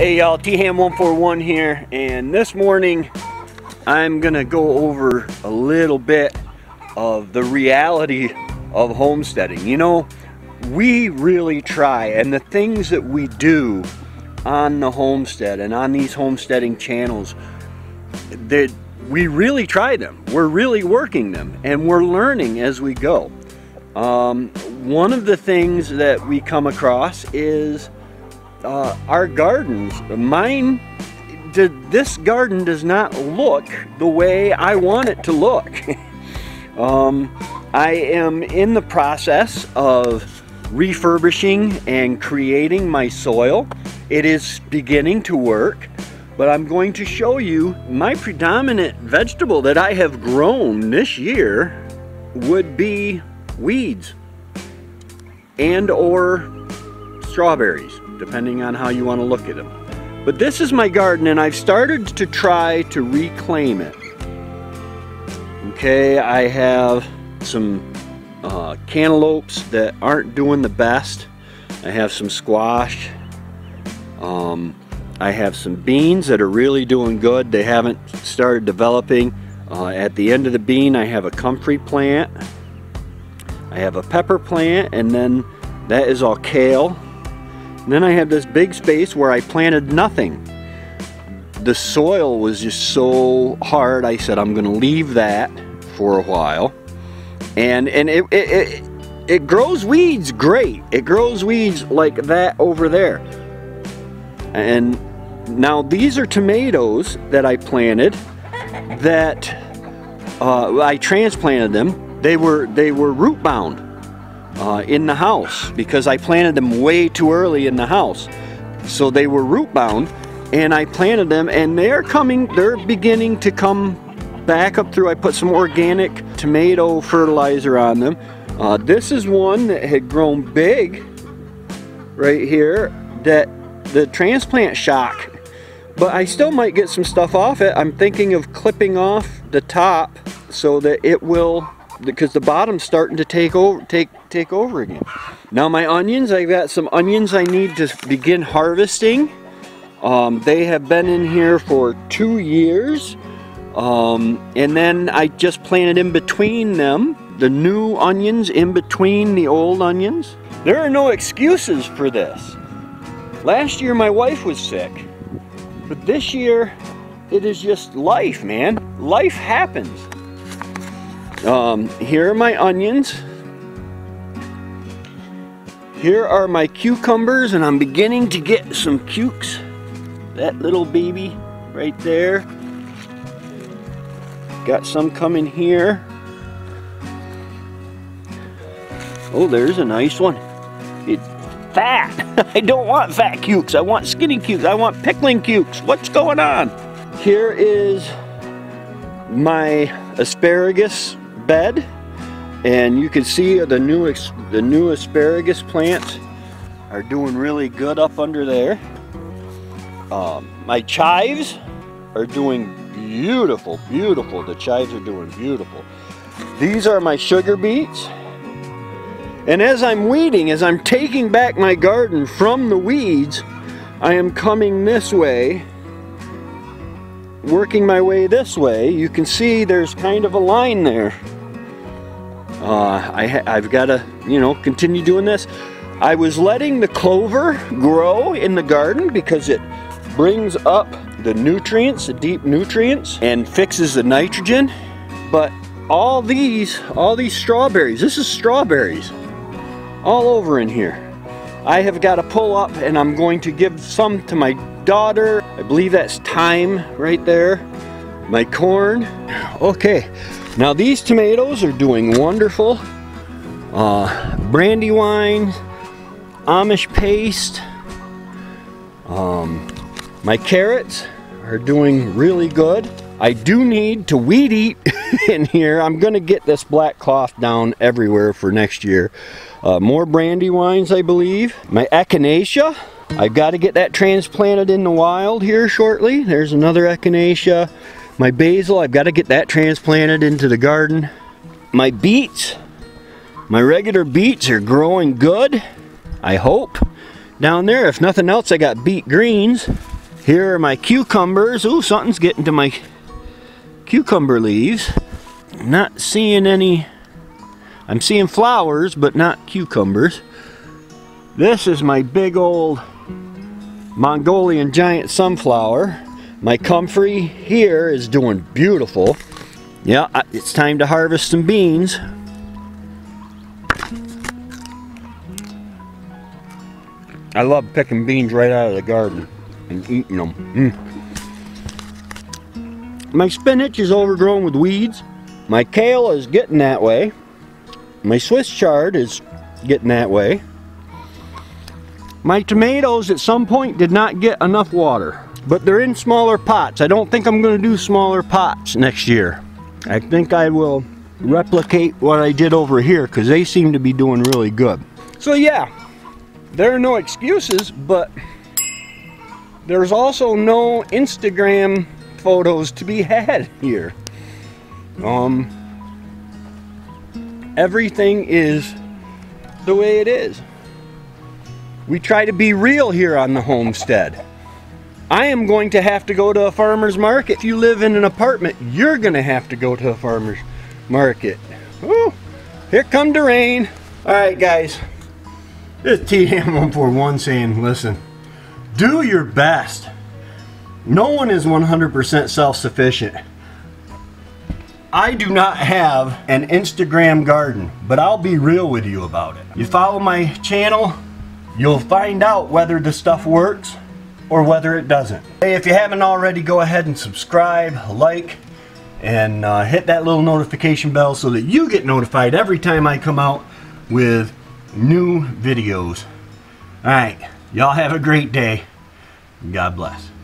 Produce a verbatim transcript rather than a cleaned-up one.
Hey y'all, T hand one forty-one here, and this morning I'm gonna go over a little bit of the reality of homesteading. You know, we really try, and the things that we do on the homestead and on these homesteading channels, that we really try them. We're really working them, and we're learning as we go. Um, one of the things that we come across is Uh, our gardens. Mine, this garden does not look the way I want it to look. um, I am in the process of refurbishing and creating my soil. It is beginning to work, but I'm going to show you my predominant vegetable that I have grown this year would be weeds and or strawberries, depending on how you want to look at them. But this is my garden, and I've started to try to reclaim it. Okay, I have some uh, cantaloupes that aren't doing the best. I have some squash. Um, I have some beans that are really doing good. They haven't started developing. Uh, at the end of the bean, I have a comfrey plant. I have a pepper plant, and then that is all kale. And then I had this big space where I planted nothing. The soil was just so hard, I said I'm gonna leave that for a while. And and it, it, it, it grows weeds great. It grows weeds like that over there. And now these are tomatoes that I planted, that uh, I transplanted them. They were, they were root bound. Uh, in the house, because I planted them way too early in the house, so they were root bound, and I planted them, and they're coming they're beginning to come back up through. I put some organic tomato fertilizer on them. Uh, this is one that had grown big right here, that the transplant shock, but I still might get some stuff off it. I'm thinking of clipping off the top so that it will, because the bottom's starting to take over take take over again. Now my onions, I've got some onions I need to begin harvesting. Um, they have been in here for two years. Um, and then I just planted in between them, the new onions in between the old onions. There are no excuses for this. Last year my wife was sick, but this year it is just life, man. Life happens. Um, here are my onions. Here are my cucumbers, and I'm beginning to get some cukes. That little baby right there. Got some coming here. Oh, there's a nice one. It's fat. I don't want fat cukes. I want skinny cukes. I want pickling cukes. What's going on? Here is my asparagus bed, and you can see the new the new asparagus plants are doing really good up under there. Um, my chives are doing beautiful, beautiful. The chives are doing beautiful. These are my sugar beets. And as I'm weeding, as I'm taking back my garden from the weeds, I am coming this way, working my way this way. You can see there's kind of a line there. Uh, I ha I've got to, you know, continue doing this. I was letting the clover grow in the garden because it brings up the nutrients, the deep nutrients, and fixes the nitrogen. But all these, all these strawberries, this is strawberries all over in here. I have got to pull up, and I'm going to give some to my daughter. I believe that's thyme right there. My corn. Okay. Now these tomatoes are doing wonderful. Uh, Brandywine, Amish paste. Um, my carrots are doing really good. I do need to weed eat in here. I'm going to get this black cloth down everywhere for next year. Uh, more brandywines, I believe. My echinacea. I've got to get that transplanted in the wild here shortly. There's another echinacea. My basil, I've got to get that transplanted into the garden. My beets, my regular beets are growing good, I hope. Down there, if nothing else, I got beet greens. Here are my cucumbers. Ooh, something's getting to my cucumber leaves. I'm not seeing any. I'm seeing flowers, but not cucumbers. This is my big old Mongolian giant sunflower. My comfrey here is doing beautiful. Yeah, it's time to harvest some beans. I love picking beans right out of the garden and eating them. Mm. My spinach is overgrown with weeds. My kale is getting that way. My Swiss chard is getting that way. My tomatoes at some point did not get enough water, but they're in smaller pots. I don't think I'm going to do smaller pots next year. I think I will replicate what I did over here because they seem to be doing really good. So yeah, there are no excuses, but there's also no Instagram photos to be had here. Um, everything is the way it is. We try to be real here on the homestead. I am going to have to go to a farmer's market. If you live in an apartment, you're going to have to go to a farmer's market. Woo, here come the rain. All right, guys. This is T hand one forty-one saying, listen, do your best. No one is one hundred percent self-sufficient. I do not have an Instagram garden, but I'll be real with you about it. You follow my channel, you'll find out whether the stuff works or whether it doesn't. Hey, if you haven't already, go ahead and subscribe, like, and uh, hit that little notification bell so that you get notified every time I come out with new videos. All right, y'all have a great day. God bless.